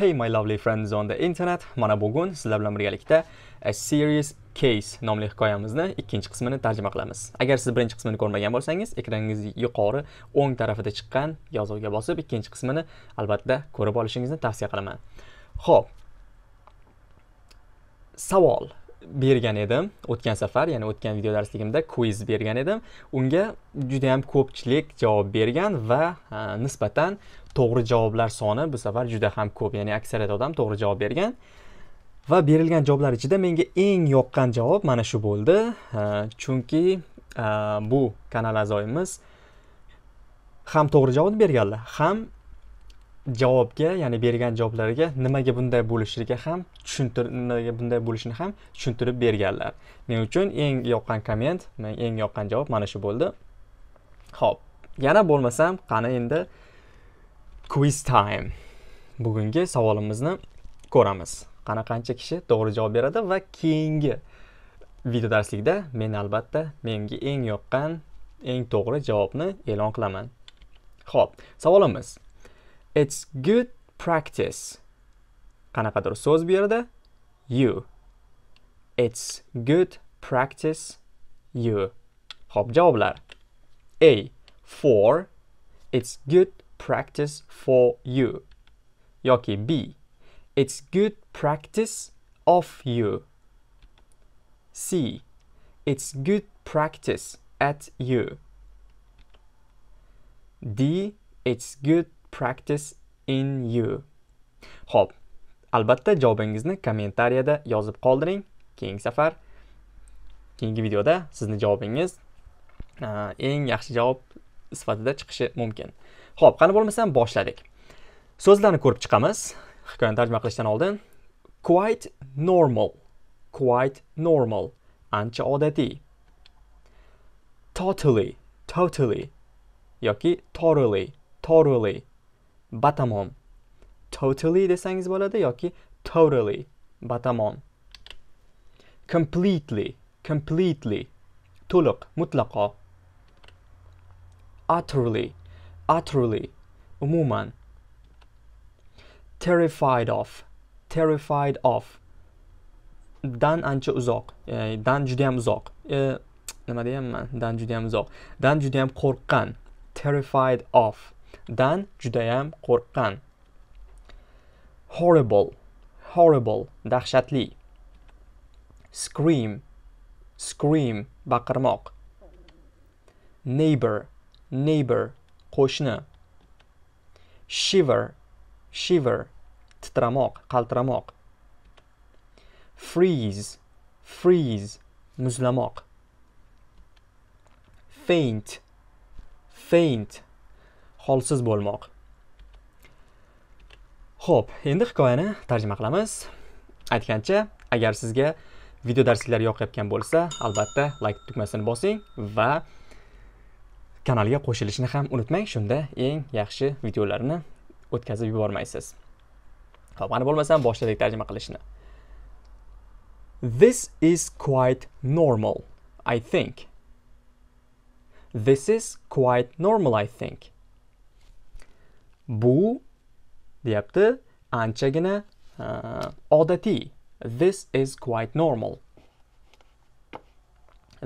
Hey my lovely friends on the internet, mana bugun sizlar bilan birgalikda A Serious Case nomli hikoyamizni ikkinchi qismini tarjima qilamiz. Agar siz birinchi qismini ko'rmagan bo'lsangiz, ekraningizdagi yuqori o'ng tarafida chiqqan yozuvga bosib, ikkinchi qismini albatta ko'rib olishingizni tavsiya qilaman. Xo'p. Savol bergan edim o'tgan safar, ya'ni o'tgan video darsligimda quiz bergan edim. Unga juda ham ko'pchilik javob bergan va nisbatan to'g'ri javoblar soni bu safar juda ham ko'p, ya'ni aksariyat odam to'g'ri javob bergan. Va berilgan javoblar ichida menga eng yoqqan javob mana shu bo'ldi. Chunki bu kanal a'zoyimiz ham to'g'ri javobni berganlar, ham javobga, ya'ni bergan javoblarga nimaga bunday bo'lishiga ham tushuntirib berganlar. Men uchun eng yoqqan komment, eng yoqqan javob mana shu bo'ldi. Xo'p, yana bo'lmasam qani endi quiz time. Bugungi savolimizni ko'ramiz. Qana qancha kishi to'g'ri javob beradi va keyingi video darslikda men albatta menga eng yoqqan, eng to'g'ri javobni e'lon qilaman. Xo'p, savolimiz. It's good practice. Qanaqadir so'z bu yerda you. It's good practice you. Xo'p, javoblar. A for it's good practice for you, yoki B it's good practice of you, C it's good practice at you, D it's good practice in you. Xo'p, albatta javobingizni kommentariyada yozib qoldiring. Keyingi safar, keyingi videoda sizni javobingiz eng yaxshi javob sifatida chiqishi mumkin. Xo'p, qani bo'lmasam boshladik. So'zlarni ko'rib chiqamiz. Hikoyani tarjima qilishdan oldin quite normal. Quite normal. Ancha odatiy. Totally. Totally. Yoki totally. Totally. Batamom. Totally desangiz bo'ladi yoki totally. Batamom. Completely. Completely. To'liq, mutlaqo. Utterly. Utterly, umuman. Terrified of, terrified of. Dan ancha uzoq, dan juda ham uzoq. Nima deyapman? Dan juda ham uzoq. Dan juda ham qo'rqqan. Terrified of. Dan juda ham qo'rqqan. Horrible, horrible, dahshatli. Scream, scream, baqirmoq. Neighbor, neighbor. Qo'shni. Shiver, shiver, titramoq, qaltiramoq. Freeze, freeze, muzlamoq. Faint, faint, holsiz bo'lmoq. Xo'p, endi hikoyani tarjima qilamiz. Aytgancha, agar sizga video darsliklari yoqayotgan bo'lsa, albatta like tugmasini bosing va kanalga qo'shilishni ham unutmang, shunda eng yaxshi videolarni o'tkazib yubormaysiz. Xo'p, ana bo'lmasam boshladik tarjima qilishni. This is quite normal, I think. This is quite normal, I think. Bu deyapti anchagina odatiy. This is quite normal.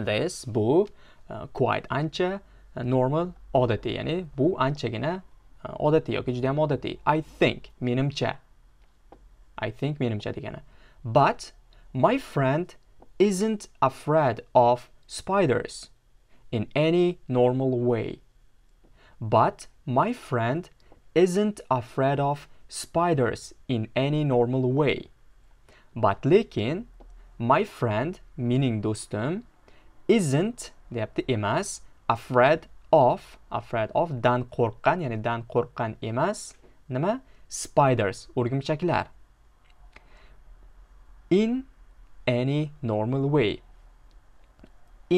This bu quite ancha normal odatiy, ya'ni bu anchagina odatiy yoki juda ham odatiy. I think menimcha. I think menimcha degani. But my friend isn't afraid of spiders in any normal way. But my friend isn't afraid of spiders in any normal way. But lekin my friend, meaning do'stim, isn't deyapti emas, afraid of dan qo'rqqan, ya'ni dan qo'rqqan emas, nima? Spiders, o'rgimchaklar. In any normal way.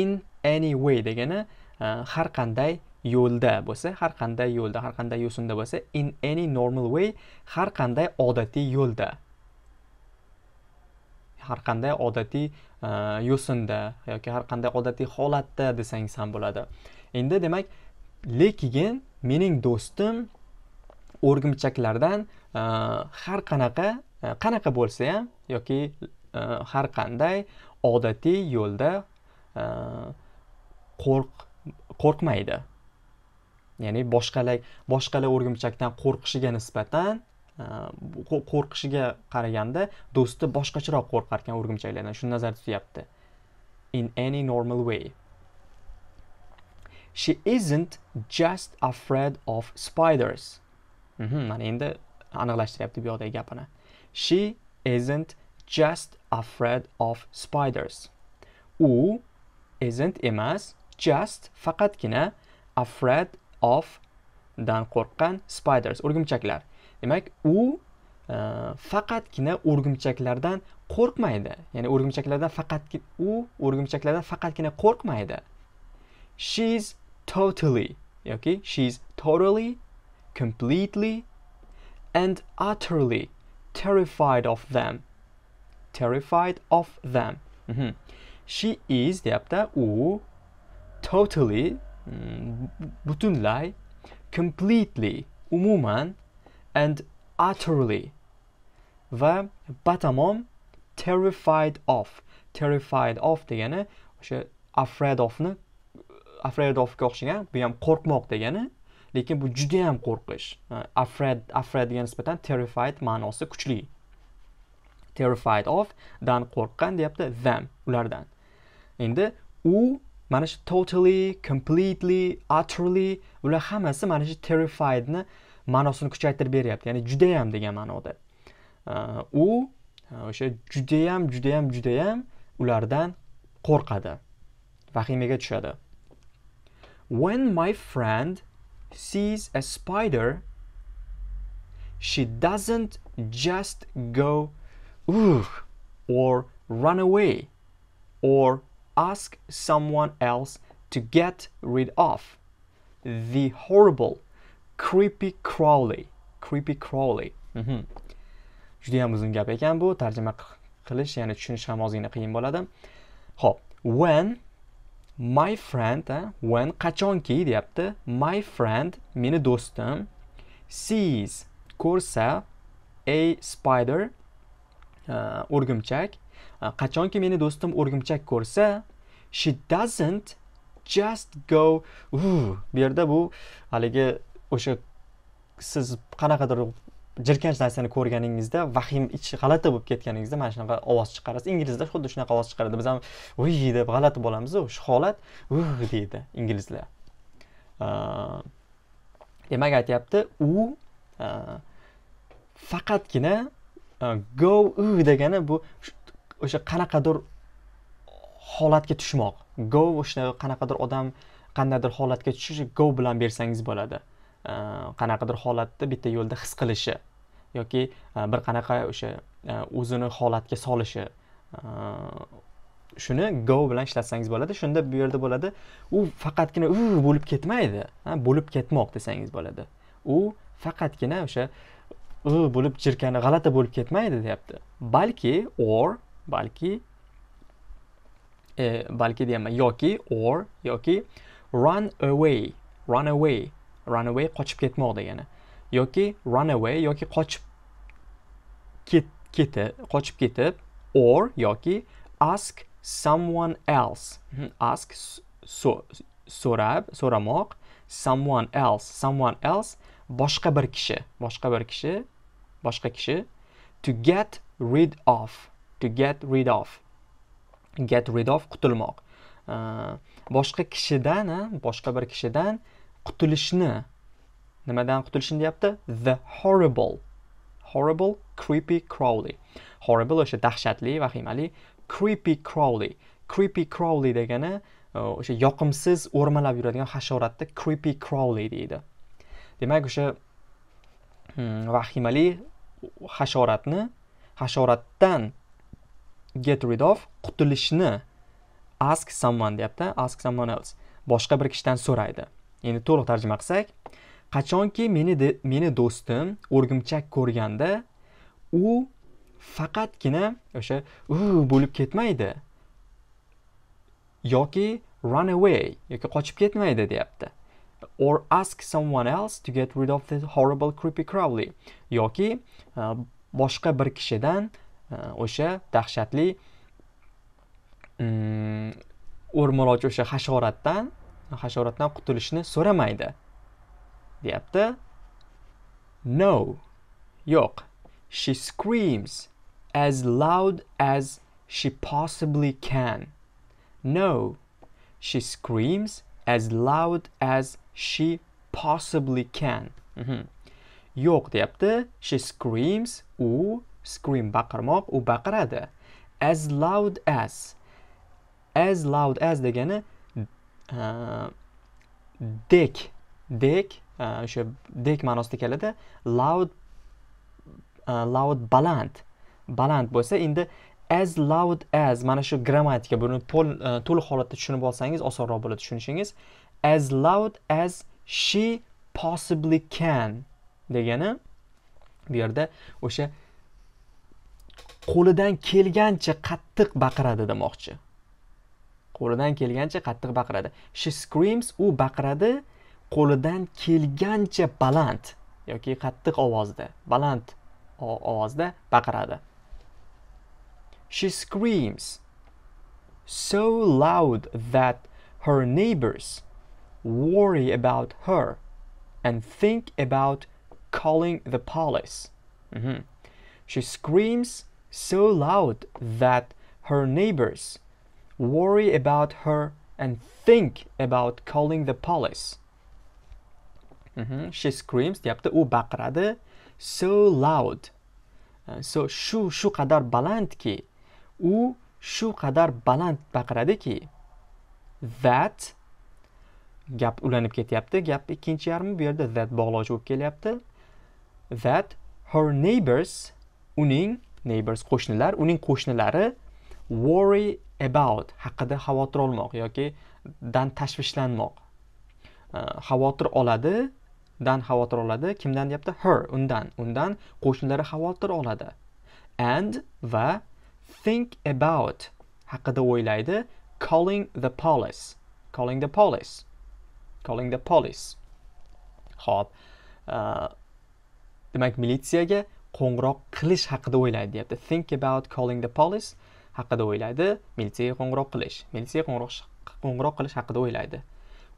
In any way degani har qanday yo'lda bo'lsa, har qanday yo'lda, har qanday yo'sinda bo'lsa, in any normal way, har qanday odatiy yo'lda. Har qanday odatiy yo'sinda yoki har qanday odatiy holatda desangiz ham bo'ladi. Endi demak, lekin mening do'stim o'rgimchaklardan har qanaqa bo'lsa ham yoki har qanday odatiy yo'lda qo'rqmaydi. Ya'ni boshqalar o'rgimchakdan qo'rqishiga nisbatan qo'rqishiga qaraganda do'sti boshqacharoq qo'rqar ekan o'rgimchaklardan. Shuni nazarda tutyapti. In any normal way. She isn't just afraid of spiders. Mana endi aniqlashtiryapti bu yoqdagi gapini. She isn't just afraid of spiders. U isn't emas, just faqatgina afraid of dan qo'rqqan spiders o'rgimchaklar. Demak, u faqatgina o'rgimchaklardan qo'rqmaydi. Ya'ni o'rgimchaklardan faqatgina qo'rqmaydi. She's totally yoki she's totally, completely and utterly terrified of them. Terrified of them. She is deyapti, u totally butunlay, completely umuman and utterly va batamom terrified of. Terrified of degani o'sha afraid of ga o'xshagan, bu ham qo'rqmoq degani, lekin bu juda ham qo'rqish. Afraid degan nisbatan terrified ma'nosi kuchli. Terrified of dan qo'rqqan deyapti, them ulardan. Endi u mana shu totally, completely, utterly ular hammasi mana shu terrified ni ma'nosini kuchaytirib beryapti, ya'ni juda ham degan ma'noda. U o'sha juda ham ulardan qo'rqadi. Vahimaga tushadi. When my friend sees a spider, she doesn't just go ooh or run away or ask someone else to get rid of the horrible creepy crawly. Juda ham uzun gap ekan bu, tarjima qilish ya'ni tushunish ham ozgina qiyin bo'ladi. Xo'p, when my friend when qachonki deyapti, my friend meni do'stim, sees ko'rsa, a spider o'rgimchak, qachonki meni do'stim o'rgimchak ko'rsa, she doesn't just go ooh. Bu yerda bu haligi o'sha siz qanaqadir jirkanch narsani ko'rganingizda, vahim ichi g'alati bo'lib ketganingizda mana shunaqa ovoz chiqarasiz. Inglizda xuddi shunaqa ovoz chiqaradi. Biz ham uy deb g'alati bo'lamiz, o'sha holat uy deydi inglizlar. Demak aytayapti, u faqatgina go degani bu o'sha qanaqadir holatga tushmoq. Go o'sha qanaqadir odam qandaydir holatga tushishi go bilan bersangiz bo'ladi. Qanaqadir holatda bitta yo'lda his qilishi yoki bir qanaqa o'sha o'zini holatga solishi, shuni go bilan ishlatsangiz bo'ladi. Shunda bu yerda bo'ladi, u faqatgina bo'lib ketmaydi, bo'lib ketmoq desangiz bo'ladi. U faqatgina o'sha bo'lib jirkani g'alati bo'lib ketmaydi deyapti. Balki or balki deyman yoki or yoki run away qochib ketmoq degani, yoki run away yoki qochib ketib or yoki ask someone else. Ask so'ramoq, someone else boshqa kishi to get rid of qutulmoq, boshqa bir kishidan qutulishni, nimadan qutulishni deyapti? The horrible creepy crawly. Horrible o'sha dahshatli, vahimali, creepy crawly degani o'sha yoqimsiz o'rmalab yuradigan hasharotni creepy crawly deydi. Demak o'sha vahimali hasharotdan get rid of, qutulishni ask someone deyapti, ask someone else boshqa bir kishidan so'raydi. Endi to'liq tarjima qilsak, qachonki meni do'stim o'rgimchak ko'rganda, u faqatgina o'sha bo'lib ketmaydi yoki run away yoki qochib ketmaydi deyapti. or ask someone else to get rid of the horrible creepy crawly yoki boshqa bir kishidan o'sha dahshatli o'rmalochi o'sha hasharotdan qutulishni so'ramaydi deyapti. No, yo'q. She screams as loud as she possibly can. No, she screams as loud as she possibly can. Yo'q deyapti. She screams, u scream baqirmoq, u baqiradi. As loud as degani dek o'sha dek ma'nosida keladi. Loud baland bo'lsa, endi as loud as mana shu grammatika buni to'liq holatda tushunib olsangiz osonroq bo'ladi tushunishingiz. As loud as she possibly can degani bu yerda o'sha qo'lidan kelgancha qattiq baqiradi demoqchi. Qo'lidan kelgancha qattiq baqiradi. She screams, u baqiradi qo'lidan kelgancha baland yoki qattiq ovozda, baland ovozda baqiradi. She screams so loud that her neighbors worry about her and think about calling the police. She screams so loud that her neighbors worry about her and think about calling the police. She screams deyapti, u baqiradi so loud. So shu qadar balandki, u shu qadar baland baqiradiki, that gap ulanib ketyapti. Gap ikkinchi yarmi bu yerda that bog'lovchi bo'lib kelyapti. That her neighbors, uning neighbors qo'shnilar, uning qo'shnilari worry about haqida xavotir olmoq yoki dan tashvishlanmoq. Xavotir oladi kimdan deyapti? Her, undan qo'shnilari xavotir oladi. And va think about haqida o'ylaydi, calling the police. Xo'p, demak militsiyaga qo'ng'iroq qilish haqida o'ylaydi deyapti. Think about calling the police haqida o'ylaydi, militsiyaga qo'ng'iroq qilish haqida o'ylaydi.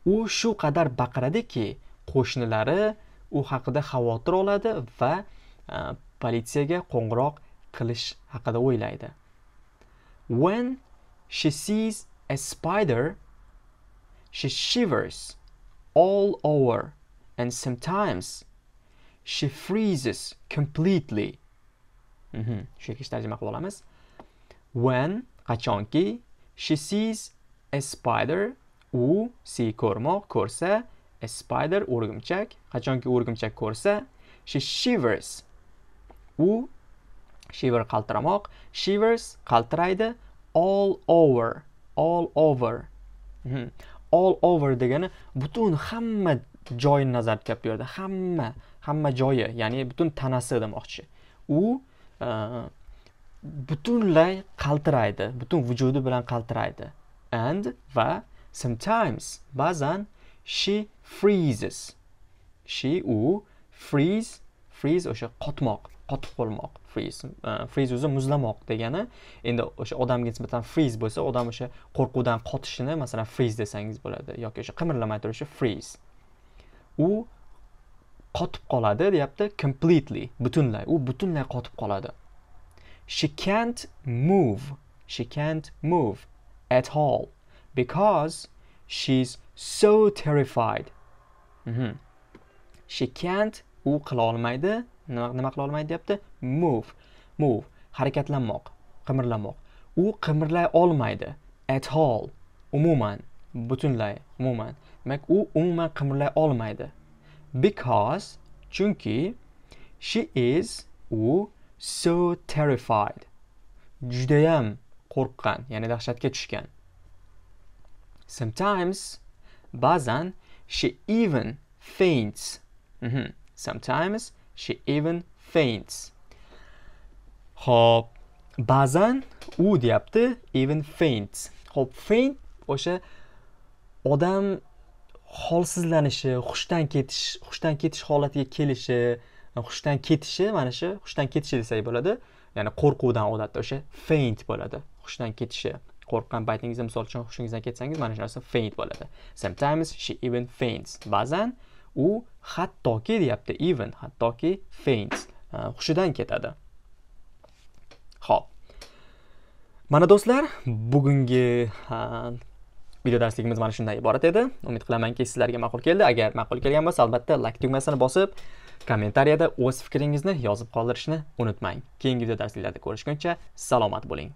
U shu qadar baqiradiki, qo'shnilari u haqida xavotir oladi va politsiyaga qo'ng'iroq qilish haqida o'ylaydi. When she sees a spider, she shivers all over and sometimes she freezes completely. Shunga tarjima qilib olamiz. When qachonki she sees a spider, u ko'rsa, a spider, o'rgimchak, qachonki o'rgimchak ko'rsa, she shivers, u shiver qaltiramoq, shivers qaltiraydi, all over. All over degani butun hamma joyini nazarda tutyapti, hamma joyi, ya'ni butun tanasi demoqchi. U butunlay qaltiraydi, butun vujudi bilan qaltiraydi. And va sometimes, ba'zan, she freezes. She, u, freeze o'sha qotib qolmoq. Freeze o'zi muzlamoq degani. Endi o'sha odamga nisbatan freeze bo'lsa, odam o'sha qo'rquvdan qotishini, masalan, freeze desangiz bo'ladi yoki o'sha qimirlamay turishi freeze. U qotib qoladi deyapti, completely, butunlay. U butunlay qotib qoladi. She can't move at all because she's so terrified. She can't, u qilolmaydi, nima qilolmaydi deyapti? Move, harakatlanmoq, qimirlamoq. U qimirlay olmaydi at all, umuman, butunlay, umuman. Demak, u umuman qimirlay olmaydi. Because, chunki, she is, u so terrified, judayam qo'rqqan, ya'ni dahshatga tushgan. Sometimes, ba'zan, she even faints. Sometimes she even faints. Xo'p, ba'zan, u deyapti, even faints. Xo'p, faint o'sha odam holsizlanishi, hushdan ketish holatiga kelishi, hushdan ketishi, mana shu hushdan ketishi desak bo'ladi. Ya'ni qo'rquvdan odatda o'sha faint bo'ladi. Hushdan ketishi. Qo'rqqan paytingizda misol uchun hushingizdan ketsangiz, mana shu narsa faint bo'ladi. Sometimes she even faints. Ba'zan u hattoki deyapti, even, hattoki faints. Hushidan ketadi. Xo'p. Mana do'stlar, bugungi video darsligimiz mana shundan iborat edi. Umid qilamanki, sizlarga ma'qul keldi. Agar ma'qul kelgan bo'lsa, albatta like tugmasini bosib, kommentariyada o'z fikringizni yozib qoldirishni unutmang. Keyingi video darsliklarda ko'rishguncha salomat bo'ling.